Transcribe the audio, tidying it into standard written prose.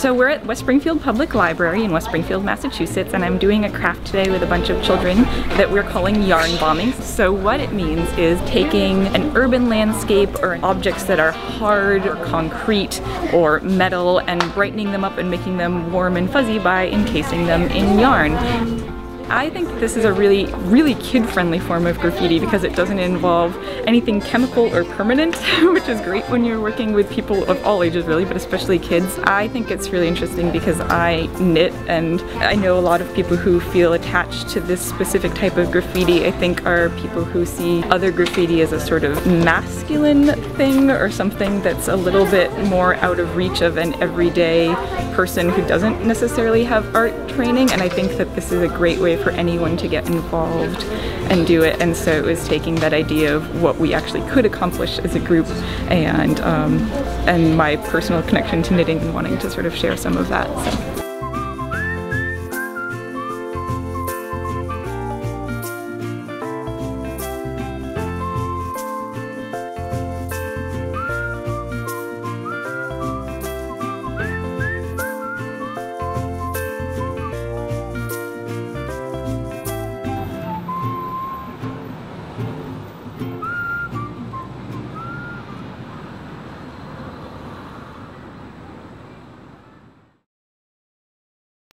So we're at West Springfield Public Library in West Springfield, Massachusetts, and I'm doing a craft today with a bunch of children that we're calling yarn bombing. So what it means is taking an urban landscape or objects that are hard or concrete or metal and brightening them up and making them warm and fuzzy by encasing them in yarn. I think this is a really kid-friendly form of graffiti because it doesn't involve anything chemical or permanent, which is great when you're working with people of all ages really, but especially kids. I think it's really interesting because I knit, and I know a lot of people who feel attached to this specific type of graffiti, I think, are people who see other graffiti as a sort of masculine thing or something that's a little bit more out of reach of an everyday person who doesn't necessarily have art training, and I think that this is a great way for anyone to get involved and do it. And so it was taking that idea of what we actually could accomplish as a group and my personal connection to knitting and wanting to sort of share some of that. So.